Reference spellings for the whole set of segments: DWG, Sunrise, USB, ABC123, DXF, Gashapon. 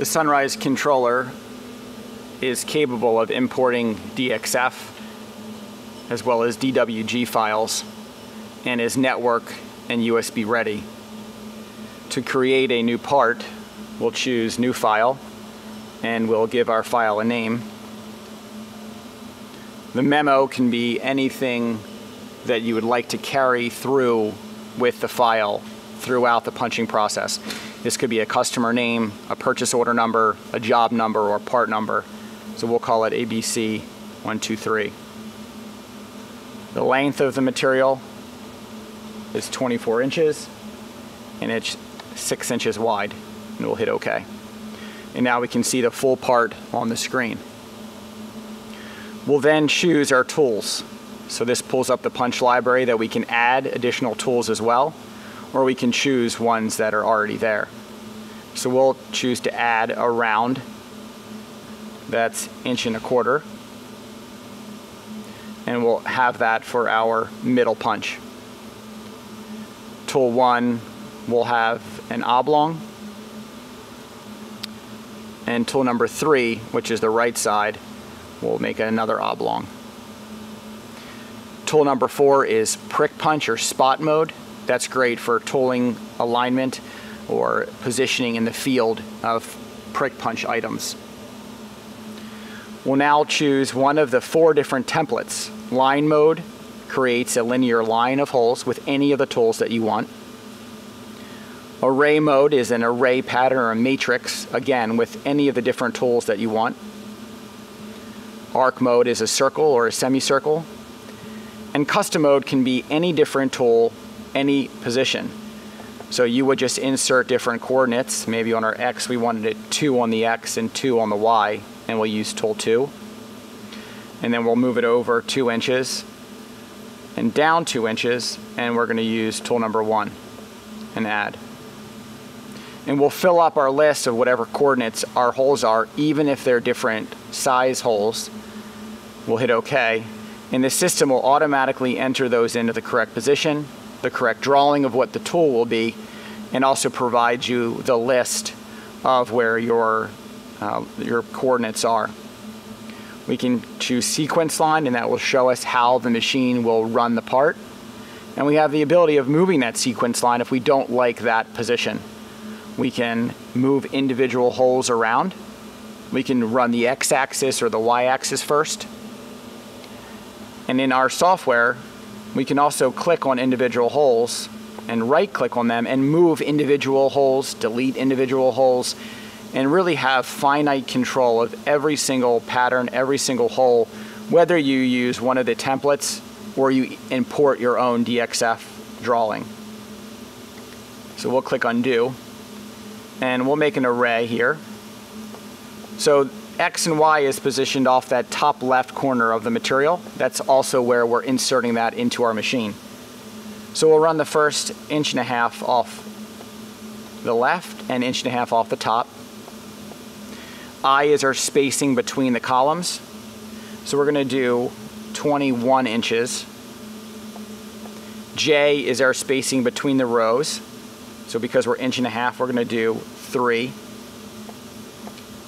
The Sunrise controller is capable of importing DXF as well as DWG files and is network and USB ready. To create a new part, we'll choose New File and we'll give our file a name. The memo can be anything that you would like to carry through with the file throughout the punching process. This could be a customer name, a purchase order number, a job number, or part number. So we'll call it ABC123. The length of the material is 24 inches and it's 6 inches wide, and we'll hit OK. And now we can see the full part on the screen. We'll then choose our tools. So this pulls up the punch library that we can add additional tools as well, or we can choose ones that are already there. So we'll choose to add a round that's 1.25 inches, and we'll have that for our middle punch. Tool 1 will have an oblong, and tool number 3, which is the right side, will make another oblong. Tool number 4 is prick punch or spot mode. That's great for tooling alignment or positioning in the field of prick punch items. We'll now choose one of the 4 different templates. Line mode creates a linear line of holes with any of the tools that you want. Array mode is an array pattern or a matrix, again, with any of the different tools that you want. Arc mode is a circle or a semicircle. And custom mode can be any different tool, any position. So you would just insert different coordinates. Maybe on our X, we wanted it 2 on the X and 2 on the Y, and we'll use tool 2. And then we'll move it over 2 inches and down 2 inches, and we're going to use tool number 1 and add. And we'll fill up our list of whatever coordinates our holes are, even if they're different size holes. We'll hit OK, and the system will automatically enter those into the correct position, the correct drawing of what the tool will be, and also provides you the list of where your coordinates are. We can choose sequence line, and that will show us how the machine will run the part. And we have the ability of moving that sequence line if we don't like that position. We can move individual holes around. We can run the x-axis or the y-axis first. And in our software, we can also click on individual holes and right-click on them and move individual holes, delete individual holes, and really have finite control of every single pattern, every single hole, whether you use one of the templates or you import your own DXF drawing. So we'll click undo, and we'll make an array here. So X and Y is positioned off that top left corner of the material. That's also where we're inserting that into our machine. So we'll run the first 1.5 inches off the left and 1.5 inches off the top. I is our spacing between the columns. So we're gonna do 21 inches. J is our spacing between the rows. So because we're 1.5 inches, we're going to do 3.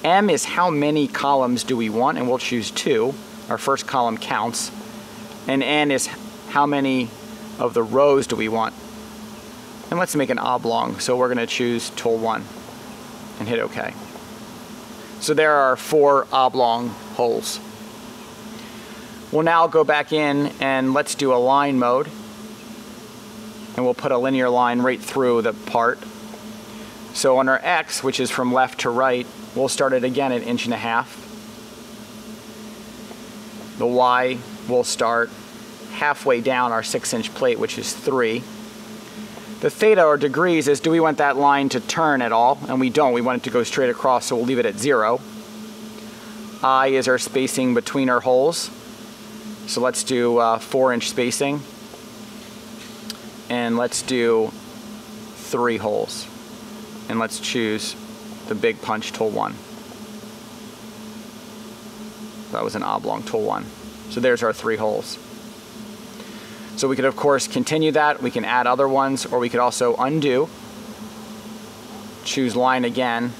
M is how many columns do we want, and we'll choose 2. Our first column counts. And N is how many of the rows do we want. And let's make an oblong. So we're going to choose tool 1 and hit OK. So there are 4 oblong holes. We'll now go back in and let's do align mode, and we'll put a linear line right through the part. So on our X, which is from left to right, we'll start it again at 1.5 inches. The Y will start halfway down our 6-inch plate, which is 3. The theta, or degrees, is do we want that line to turn at all? And we don't, we want it to go straight across, so we'll leave it at 0. I is our spacing between our holes. So let's do 4-inch spacing, and let's do 3 holes, and let's choose the big punch tool 1. That was an oblong, tool 1. So there's our 3 holes. So we could of course continue that, we can add other ones, or we could also undo, choose line again,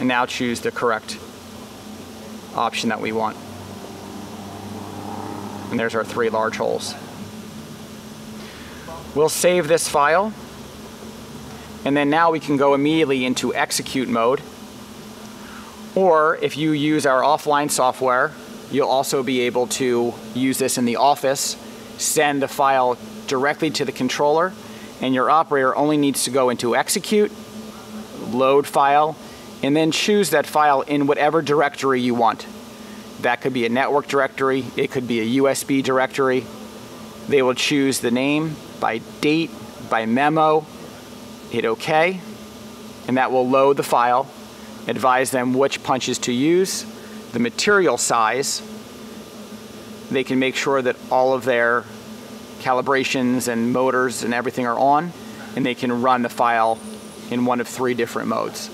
and now choose the correct option that we want. And there's our three large holes. We'll save this file, and then now we can go immediately into execute mode. Or if you use our offline software, you'll also be able to use this in the office, send the file directly to the controller, and your operator only needs to go into execute, load file, and then choose that file in whatever directory you want. That could be a network directory, it could be a USB directory. They will choose the name by date, by memo, hit OK, and that will load the file, advise them which punches to use, the material size. They can make sure that all of their calibrations and motors and everything are on, and they can run the file in one of three different modes.